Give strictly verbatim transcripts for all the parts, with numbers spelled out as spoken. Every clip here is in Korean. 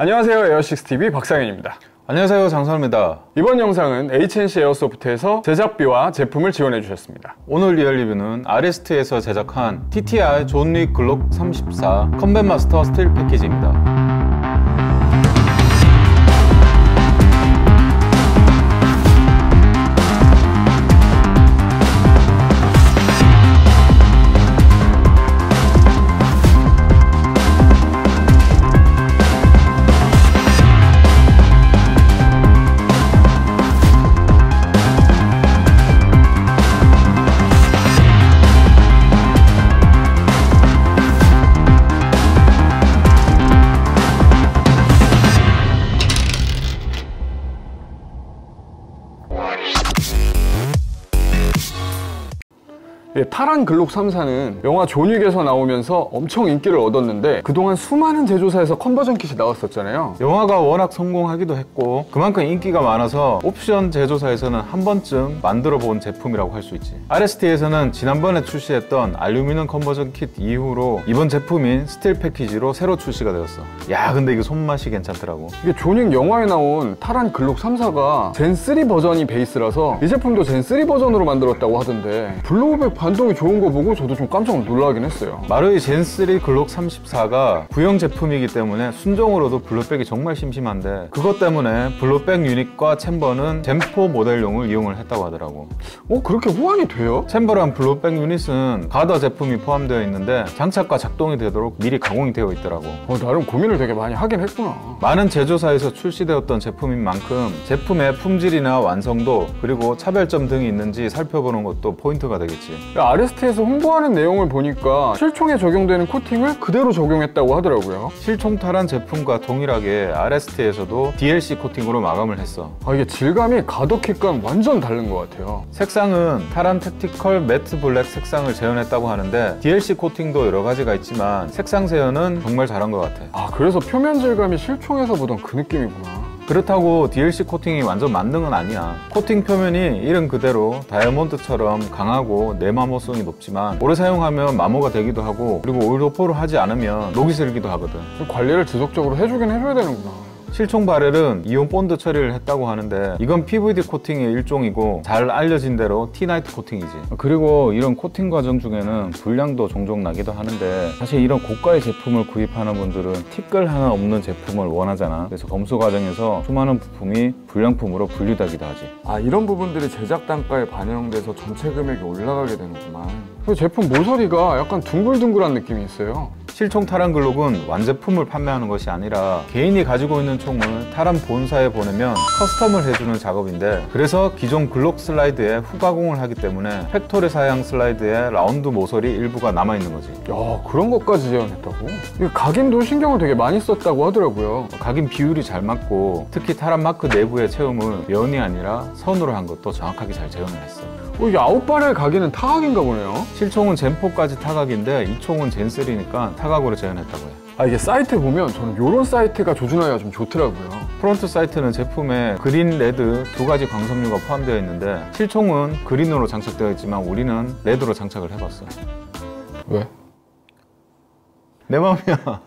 안녕하세요, 에어식스티비 박상현입니다. 안녕하세요, 장선우입니다. 이번 영상은 에이치엔씨 에어소프트에서 제작비와 제품을 지원해 주셨습니다. 오늘 리얼 리뷰는 알에스티에서 제작한 티티아이 존윅 글록 삼십사 컴뱃 마스터 스틸 패키지입니다. 예, 파란 글록 삼사는 영화 존윅에서 나오면서 엄청 인기를 얻었는데 그동안 수많은 제조사에서 컨버전 킷이 나왔었잖아요. 영화가 워낙 성공하기도 했고 그만큼 인기가 많아서 옵션 제조사에서는 한 번쯤 만들어 본 제품이라고 할 수 있지. 알에스티에서는 지난번에 출시했던 알루미늄 컨버전 킷 이후로 이번 제품인 스틸 패키지로 새로 출시가 되었어. 야, 근데 이거 손맛이 괜찮더라고. 이게 존윅 영화에 나온 파란 글록 삼사가 젠 쓰리 버전이 베이스라서 이 제품도 젠 쓰리 버전으로 만들었다고 하던데 블루오백 반동이 좋은 거 보고 저도 좀 깜짝 놀라긴 했어요. 마루이 젠 쓰리 글록 삼십사가 구형 제품이기 때문에 순정으로도 블루백이 정말 심심한데 그것 때문에 블루백 유닛과 챔버는 젠 포 모델용을 이용을 했다고 하더라고. 어? 그렇게 호환이 돼요? 챔버랑 블루백 유닛은 가더 제품이 포함되어 있는데 장착과 작동이 되도록 미리 가공이 되어 있더라고. 어, 나름 고민을 되게 많이 하긴 했구나. 많은 제조사에서 출시되었던 제품인 만큼 제품의 품질이나 완성도 그리고 차별점 등이 있는지 살펴보는 것도 포인트가 되겠지. 알에스티에서 홍보하는 내용을 보니까 실총에 적용되는 코팅을 그대로 적용했다고 하더라고요. 실총 탈환 제품과 동일하게 알에스티에서도 디엘씨 코팅으로 마감을 했어. 아, 이게 질감이 가더킷과 완전 다른 것 같아요. 색상은 탈환 택티컬 매트 블랙 색상을 재현했다고 하는데 디엘씨 코팅도 여러 가지가 있지만 색상 재현은 정말 잘한 것 같아. 아, 그래서 표면 질감이 실총에서 보던 그 느낌이구나. 그렇다고 디엘씨 코팅이 완전 만능은 아니야. 코팅 표면이 이름 그대로 다이아몬드처럼 강하고 내마모성이 높지만 오래 사용하면 마모가 되기도 하고 그리고 오일 도포를 하지 않으면 녹이 슬기도 하거든. 관리를 지속적으로 해주긴 해줘야 되는구나. 실총 바렐은 이온 본드 처리를 했다고 하는데 이건 피브이디 코팅의 일종이고 잘 알려진 대로 티나이트 코팅이지. 그리고 이런 코팅 과정 중에는 불량도 종종 나기도 하는데 사실 이런 고가의 제품을 구입하는 분들은 티끌 하나 없는 제품을 원하잖아. 그래서 검수 과정에서 수많은 부품이 불량품으로 분류되기도 하지. 아, 이런 부분들이 제작 단가에 반영돼서 전체 금액이 올라가게 되는구만. 그리고 제품 모서리가 약간 둥글둥글한 느낌이 있어요. 실총 탈환 글록은 완제품을 판매하는 것이 아니라 개인이 가지고 있는 총을 탈환 본사에 보내면 커스텀을 해주는 작업인데 그래서 기존 글록 슬라이드에 후가공을 하기 때문에 팩토리 사양 슬라이드에 라운드 모서리 일부가 남아있는 거지. 야, 그런 것까지 재현했다고? 각인도 신경을 되게 많이 썼다고 하더라고요. 각인 비율이 잘 맞고 특히 탈환 마크 내부의 채움을 면이 아니라 선으로 한 것도 정확하게 잘 재현을 했어. 어, 이 아웃바렐 각인은 타각인가 보네요. 실총은 젠 포까지 타각인데 이 총은 젠 쓰리니까 타각으로 재현했다고 해요. 아, 이게 사이트 보면 저는 이런 사이트가 조준하기가 좀 좋더라고요. 프론트 사이트는 제품에 그린, 레드 두 가지 광섬유가 포함되어 있는데 실총은 그린으로 장착되어 있지만 우리는 레드로 장착을 해봤어. 왜? 내 맘이야.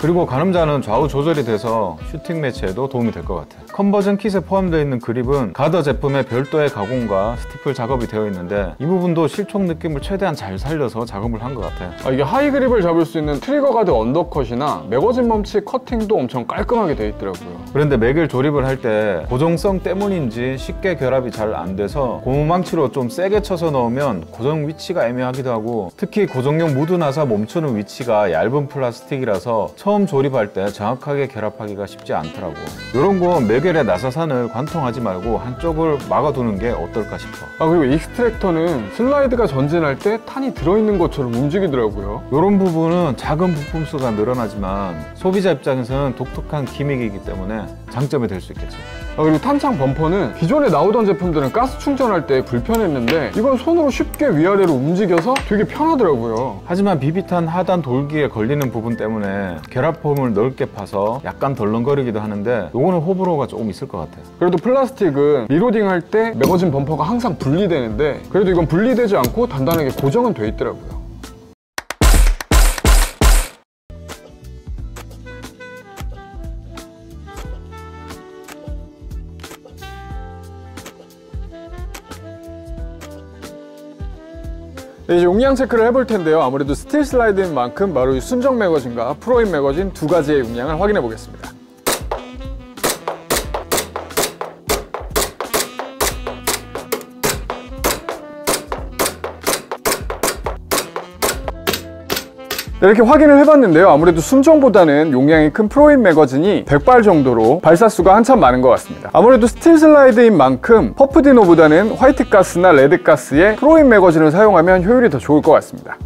그리고 가늠자는 좌우 조절이 돼서 슈팅 매치에도 도움이 될 것 같아. 컨버전 킷에 포함되어 있는 그립은 가더 제품의 별도의 가공과 스티플 작업이 되어 있는데 이 부분도 실총 느낌을 최대한 잘 살려서 작업을 한 것 같아. 아, 이게 하이 그립을 잡을 수 있는 트리거 가드 언더컷이나 매거진 멈치 커팅도 엄청 깔끔하게 되어 있더라고요. 그런데 맥을 조립을 할 때 고정성 때문인지 쉽게 결합이 잘 안 돼서 고무망치로 좀 세게 쳐서 넣으면 고정 위치가 애매하기도 하고 특히 고정용 무드나사 멈추는 위치가 얇은 플라스틱이라서 처음 조립할 때 정확하게 결합하기가 쉽지 않더라고. 이런 거 매겔의 나사산을 관통하지 말고 한쪽을 막아두는 게 어떨까 싶어. 아, 그리고 익스트랙터는 슬라이드가 전진할 때 탄이 들어있는 것처럼 움직이더라고요. 이런 부분은 작은 부품 수가 늘어나지만 소비자 입장에서는 독특한 기믹이기 때문에 장점이 될 수 있겠지. 아, 그리고 탄창 범퍼는 기존에 나오던 제품들은 가스 충전할 때 불편했는데 이건 손으로 쉽게 위아래로 움직여서 되게 편하더라고요. 하지만 비비탄 하단 돌기에 걸리는 부분 때문에 결합폼을 넓게 파서 약간 덜렁거리기도 하는데 요거는 호불호가 조금 있을 것 같아요. 그래도 플라스틱은 리로딩 할 때 매거진 범퍼가 항상 분리되는데 그래도 이건 분리되지 않고 단단하게 고정은 돼 있더라고요. 이제 용량 체크를 해볼 텐데요. 아무래도 스틸 슬라이드인 만큼 마루이 순정 매거진과 프로인 매거진 두 가지의 용량을 확인해 보겠습니다. 이렇게 확인을 해봤는데요. 아무래도 순정보다는 용량이 큰 프로인 매거진이 백 발 정도로 발사수가 한참 많은 것 같습니다. 아무래도 스틸 슬라이드인 만큼 퍼프디노보다는 화이트 가스나 레드 가스의 프로인 매거진을 사용하면 효율이 더 좋을 것 같습니다.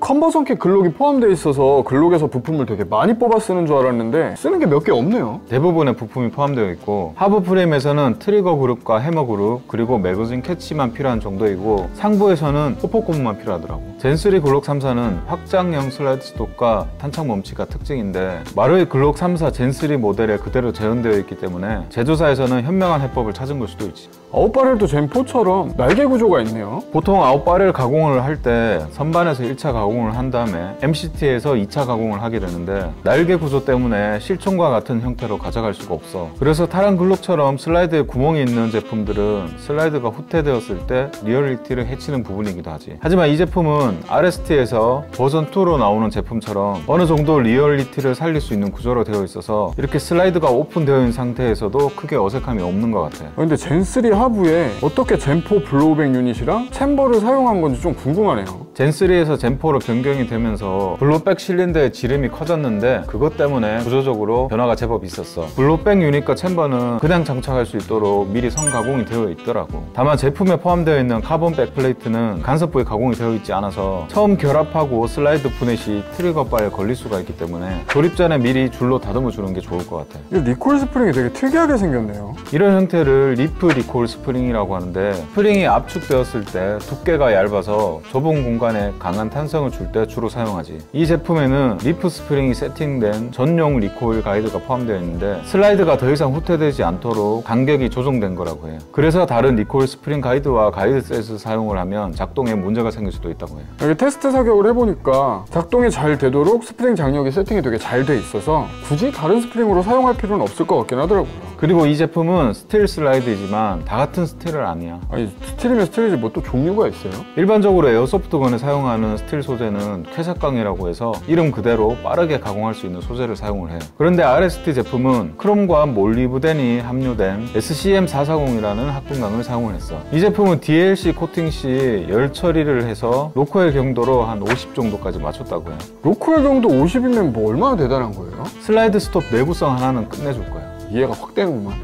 컨버선킷 글록이 포함되어 있어서 글록에서 부품을 되게 많이 뽑아 쓰는 줄 알았는데 쓰는 게 몇 개 없네요. 대부분의 부품이 포함되어 있고, 하부 프레임에서는 트리거 그룹과 해머 그룹, 그리고 매거진 캐치만 필요한 정도이고, 상부에서는 호폭 고무만 필요하더라고. 젠쓰리 글록 삼사는 확장형 슬라이드 스톡과 탄창 멈치가 특징인데, 마루이 글록 삼사 젠쓰리 모델에 그대로 재현되어 있기 때문에 제조사에서는 현명한 해법을 찾은 걸 수도 있지. 아웃바렐 도 젠사처럼 날개 구조가 있네요. 보통 아웃바렐 가공을 할 때 선반에서 일 차 가공을 한 다음에 엠씨티에서 이 차 가공을 하게 되는데, 날개 구조 때문에 실총과 같은 형태로 가져갈 수가 없어. 그래서 다른 글록처럼 슬라이드에 구멍이 있는 제품들은 슬라이드가 후퇴되었을 때 리얼리티를 해치는 부분이기도 하지. 하지만 이 제품은 알에스티에서 버전 이로 나오는 제품처럼 어느 정도 리얼리티를 살릴 수 있는 구조로 되어 있어서 이렇게 슬라이드가 오픈되어 있는 상태에서도 크게 어색함이 없는 것 같아. 근데 젠쓰리 하부에 어떻게 젠사 블로우백 유닛이랑 챔버를 사용한 건지 좀 궁금하네요. 젠쓰리에서 젠사로 변경이 되면서 블로백 실린더의 지름이 커졌는데, 그것 때문에 구조적으로 변화가 제법 있었어. 블로백 유닛과 챔버는 그냥 장착할 수 있도록 미리 선가공이 되어 있더라고. 다만 제품에 포함되어 있는 카본 백플레이트는 간섭 부에 가공이 되어 있지 않아서 처음 결합하고 슬라이드 분해시 트리거 바에 걸릴 수가 있기 때문에 조립 전에 미리 줄로 다듬어 주는 게 좋을 것 같아. 이 리콜 스프링이 되게 특이하게 생겼네요. 이런 형태를 리프 리콜 스프링이라고 하는데, 스프링이 압축되었을 때 두께가 얇아서 좁은 공간에 강한 탄성을 줄 때 주로 사용하지. 이 제품에는 리프 스프링이 세팅된 전용 리코일 가이드가 포함되어 있는데, 슬라이드가 더 이상 후퇴되지 않도록 간격이 조정된 거라고 해요. 그래서 다른 리코일 스프링 가이드와 가이드 셋을 사용을 하면 작동에 문제가 생길 수도 있다고 해요. 여기 테스트 사격을 해보니까 작동이 잘 되도록 스프링 장력이 세팅이 되게 잘 돼 있어서 굳이 다른 스프링으로 사용할 필요는 없을 것 같긴 하더라고요. 그리고 이 제품은 스틸 슬라이드이지만 다 같은 스틸은 아니야. 아니, 스틸이면 스틸이지 뭐 또 종류가 있어요? 일반적으로 에어소프트건에 사용하는 스틸 소재는 쾌삭강이라고 해서 이름 그대로 빠르게 가공할 수 있는 소재를 사용을 해요. 그런데 알에스티 제품은 크롬과 몰리브덴이 함유된 에스씨엠 사백사십이라는 합금강을 사용을 했어. 이 제품은 디엘씨 코팅 시 열 처리를 해서 로크웰 경도로 한 오십 정도까지 맞췄다고 해요. 로크웰 경도 오십이면 뭐 얼마나 대단한 거예요? 슬라이드 스톱 내구성 하나는 끝내줄 거야. 이해가 확 되는구만.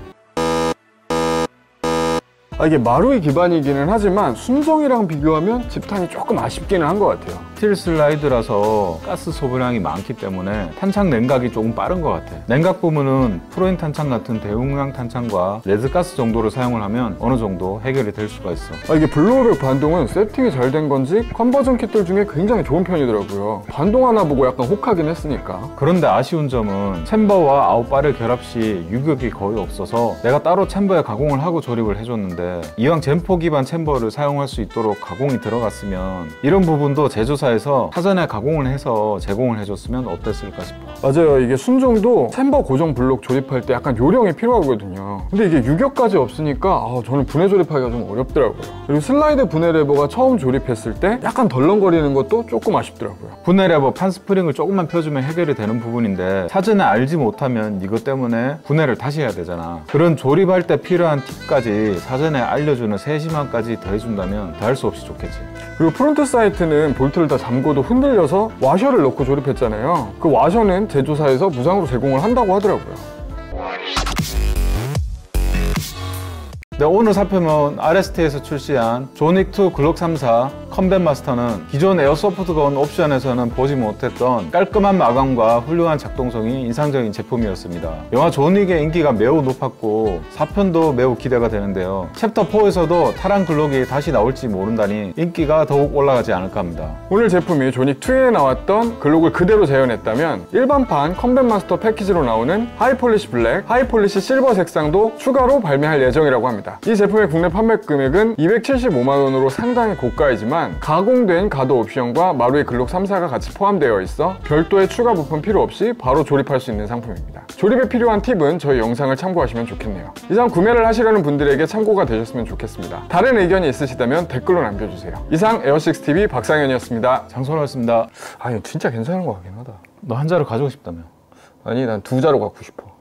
아, 이게 마루이 기반이기는 하지만 순정이랑 비교하면 집탄이 조금 아쉽기는 한 것 같아요. 스틸 슬라이드라서 가스 소비량이 많기 때문에 탄창 냉각이 조금 빠른 것 같아요. 냉각 부분은 프로인 탄창 같은 대용량 탄창과 레드가스 정도를 사용을 하면 어느 정도 해결이 될 수가 있어. 아, 이게 블루오백 반동은 세팅이 잘 된 건지 컨버전 킷들 중에 굉장히 좋은 편이더라고요. 반동 하나 보고 약간 혹하긴 했으니까. 그런데 아쉬운 점은 챔버와 아웃바를 결합 시 유격이 거의 없어서 내가 따로 챔버에 가공을 하고 조립을 해줬는데 이왕 젠포 기반 챔버를 사용할 수 있도록 가공이 들어갔으면 이런 부분도 제조사에서 사전에 가공을 해서 제공을 해줬으면 어땠을까 싶어요. 맞아요. 이게 순정도 챔버 고정 블록 조립할 때 약간 요령이 필요하거든요. 근데 이게 유격까지 없으니까 아, 저는 분해 조립하기가 좀 어렵더라고요. 그리고 슬라이드 분해 레버가 처음 조립했을 때 약간 덜렁거리는 것도 조금 아쉽더라고요. 분해 레버 판스프링을 조금만 펴주면 해결이 되는 부분인데 사전에 알지 못하면 이것 때문에 분해를 다시 해야 되잖아. 그런 조립할 때 필요한 팁까지 사전에 알려주는 세심함까지 더해준다면 더할 수 없이 좋겠지. 그리고 프론트 사이트는 볼트를 다 잠궈도 흔들려서 와셔를 넣고 조립했잖아요. 그 와셔는 제조사에서 무상으로 제공을 한다고 하더라고요. 네, 오늘 살펴본 알에스티에서 출시한 존윅 투 글록 삼십사 컴뱃 마스터는 기존 에어소프트건 옵션에서는 보지 못했던 깔끔한 마감과 훌륭한 작동성이 인상적인 제품이었습니다. 영화 존윅의 인기가 매우 높았고 사 편도 매우 기대가 되는데요. 챕터 포에서도 타란 글록이 다시 나올지 모른다니 인기가 더욱 올라가지 않을까 합니다. 오늘 제품이 존윅 투에 나왔던 글록을 그대로 재현했다면 일반판 컴뱃 마스터 패키지로 나오는 하이폴리시 블랙, 하이폴리시 실버 색상도 추가로 발매할 예정이라고 합니다. 이 제품의 국내 판매 금액은 이백칠십오만 원으로 상당히 고가이지만 가공된 가도 옵션과 마루이 글록 삼십사가 같이 포함되어 있어 별도의 추가 부품 필요 없이 바로 조립할 수 있는 상품입니다. 조립에 필요한 팁은 저희 영상을 참고하시면 좋겠네요. 이상 구매를 하시려는 분들에게 참고가 되셨으면 좋겠습니다. 다른 의견이 있으시다면 댓글로 남겨주세요. 이상 에어식스티비 박상현이었습니다. 장선호였습니다. 아, 이거 진짜 괜찮은 거 같긴 하다. 너 한 자루 가지고 싶다며? 아니, 난 두 자루 갖고 싶어.